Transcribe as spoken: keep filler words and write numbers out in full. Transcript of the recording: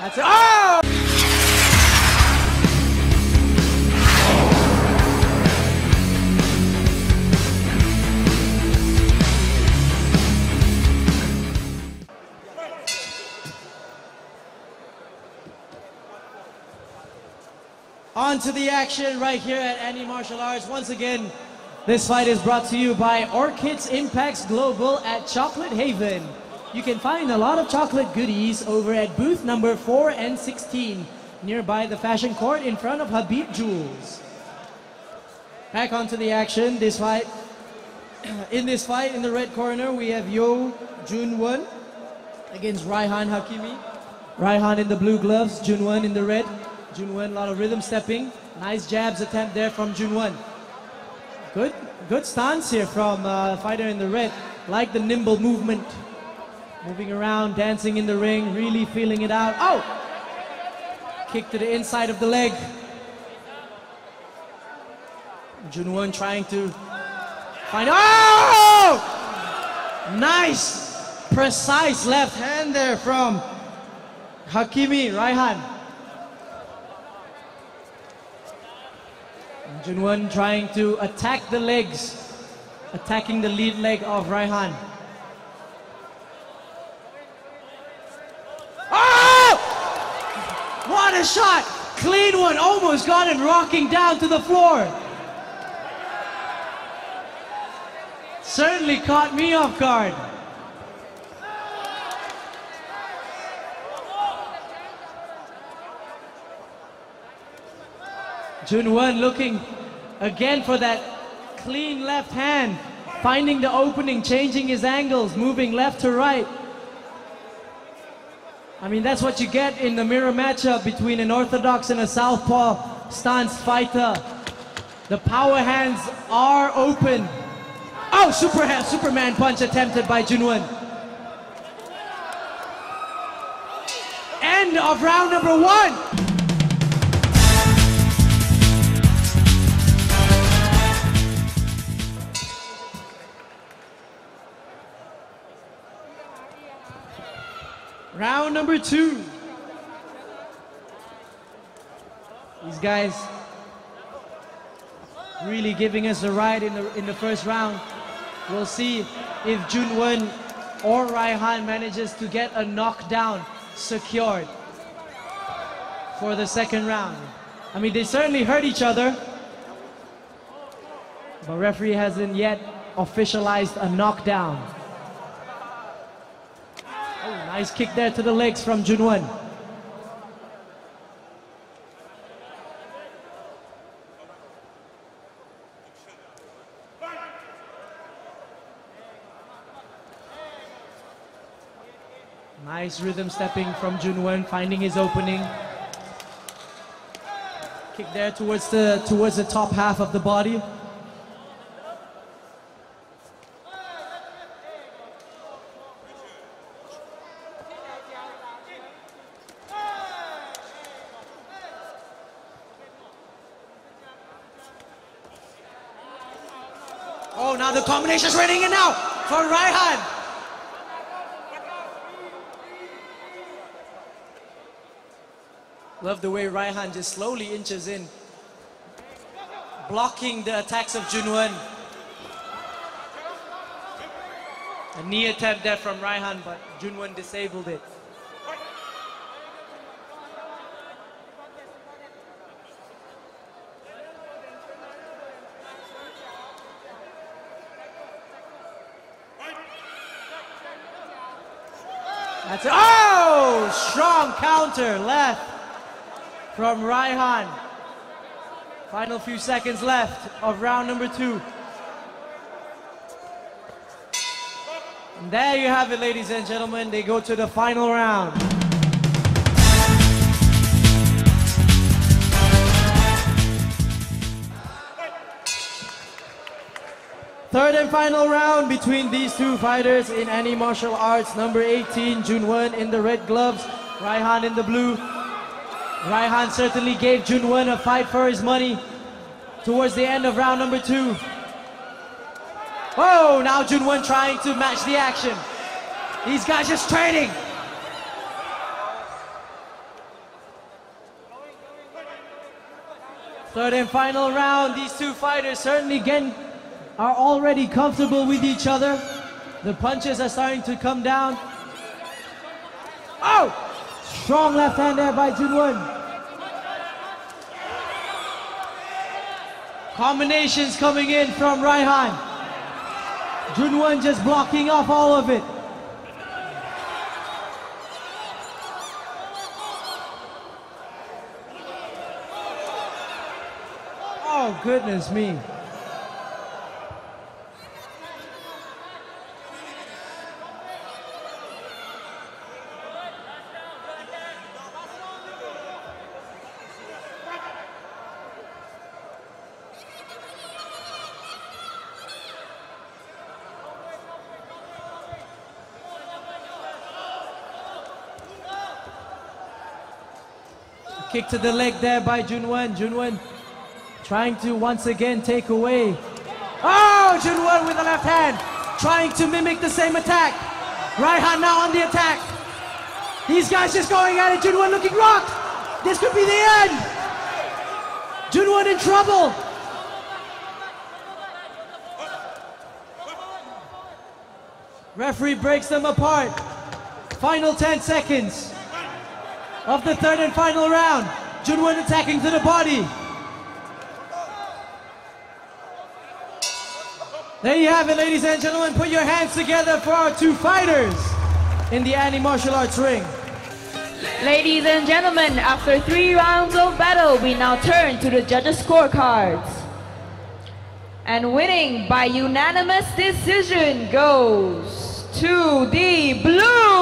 That's it. Oh! On to the action right here at Any Martial Arts. Once again, this fight is brought to you by Orchids Impacts Global at Chocolate Haven. You can find a lot of chocolate goodies over at booth number four and sixteen, nearby the Fashion Court in front of Habib Jewels. Back onto the action. This fight, in this fight, in the red corner, we have Eo Jun Wen against Raihan Hakimi. Raihan in the blue gloves, Jun Wen in the red. Jun Wen, a lot of rhythm stepping. Nice jabs attempt there from Jun Wen. Good, good stance here from uh, fighter in the red. Like the nimble movement. Moving around, dancing in the ring, really feeling it out. Oh! Kick to the inside of the leg. Jun Wen trying to find... Oh! Nice, precise left hand there from Hakimi, Raihan. Jun Wen trying to attack the legs, attacking the lead leg of Raihan. Oh! What a shot! Clean one, almost got it rocking down to the floor. Certainly caught me off guard. Jun Wen looking again for that clean left hand, finding the opening, changing his angles, moving left to right. I mean, that's what you get in the mirror matchup between an orthodox and a southpaw stance fighter. The power hands are open. Oh, super hand, Superman punch attempted by Jun Wen. End of round number one. Round number two. These guys really giving us a ride in the in the first round. We'll see if Jun Wen or Raihan manages to get a knockdown secured for the second round. I mean, they certainly hurt each other, but referee hasn't yet officialized a knockdown. Nice kick there to the legs from Jun Wen. Nice rhythm stepping from Jun Wen, finding his opening. Kick there towards the towards the top half of the body. Oh, now the combination's ready in now for Raihan. Love the way Raihan just slowly inches in, blocking the attacks of Jun Wen. A knee attempt there from Raihan, but Jun Wen disabled it. That's it. Oh! Strong counter left from Raihan. Final few seconds left of round number two. And there you have it, ladies and gentlemen. They go to the final round. Third and final round between these two fighters in Any Martial Arts. Number eighteen, Jun Wen in the red gloves, Raihan in the blue. Raihan certainly gave Jun Wen a fight for his money towards the end of round number two. Oh, now Jun Wen trying to match the action. These guys just trading. Third and final round. These two fighters certainly getting, are already comfortable with each other. The punches are starting to come down. Oh! Strong left hand there by Jun Wen. Combinations coming in from Raihan. Jun Wen just blocking off all of it. Oh, goodness me. Kick to the leg there by Jun Wen. Jun Wen trying to once again take away. Oh, Jun Wen with the left hand, trying to mimic the same attack. Raihan now on the attack. These guys just going at it. Jun Wen looking rocked. This could be the end. Jun Wen in trouble. Referee breaks them apart. Final ten seconds. Of the third and final round. Jun Wen attacking to the body. There you have it, ladies and gentlemen. Put your hands together for our two fighters in the Any Martial Arts ring. Ladies and gentlemen, after three rounds of battle, we now turn to the judges' scorecards. And winning by unanimous decision goes to the blue